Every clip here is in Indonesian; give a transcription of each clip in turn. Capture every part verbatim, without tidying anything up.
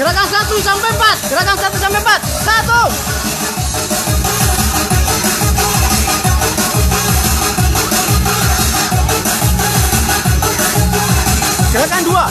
Gerakan satu sampai empat. Gerakan satu sampai empat. Satu. Gerakan dua.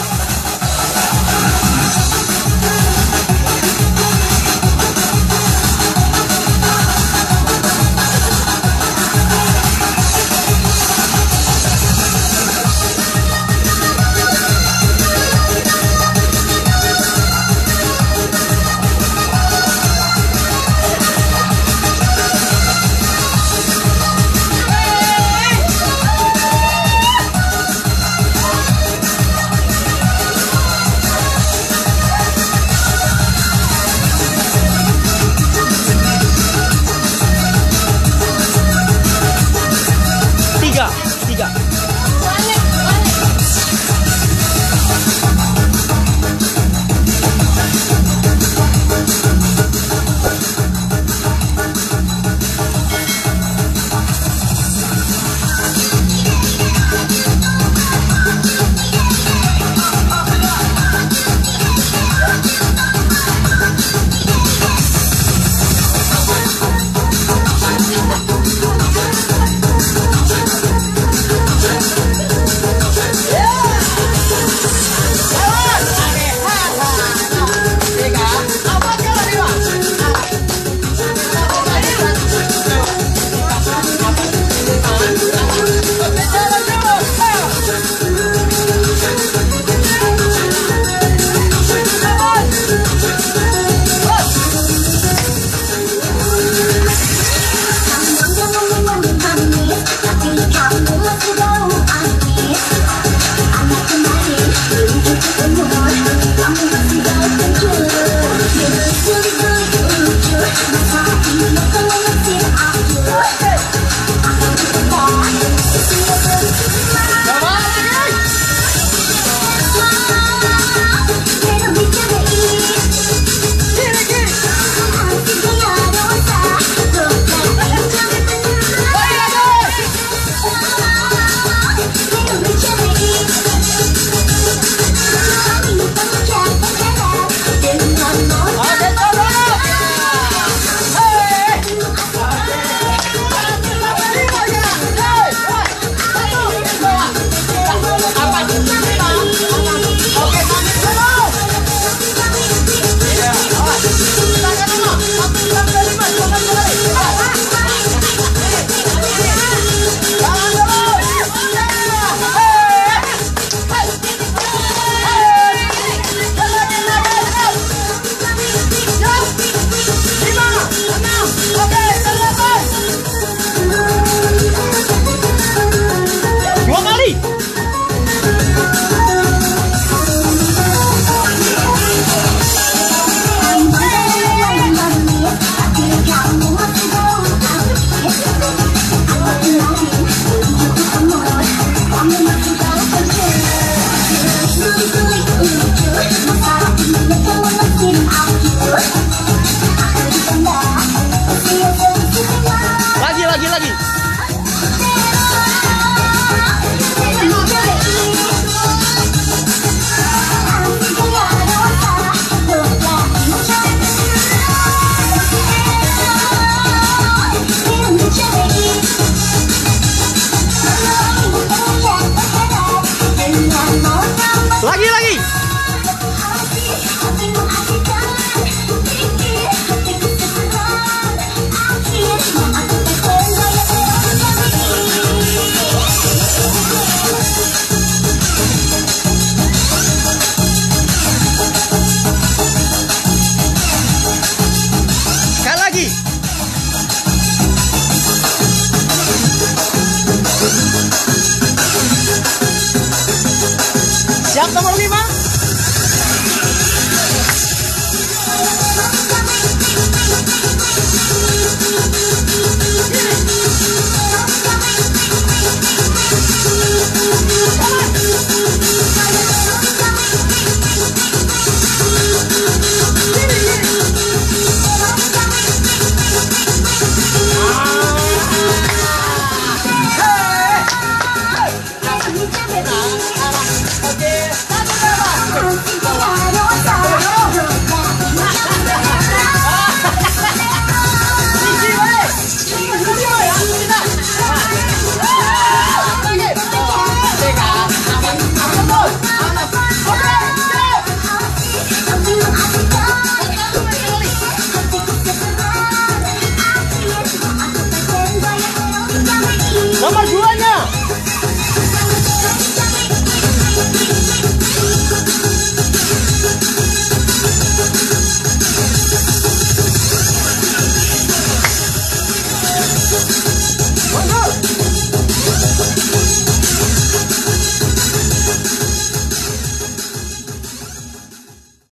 Siap nomor lima.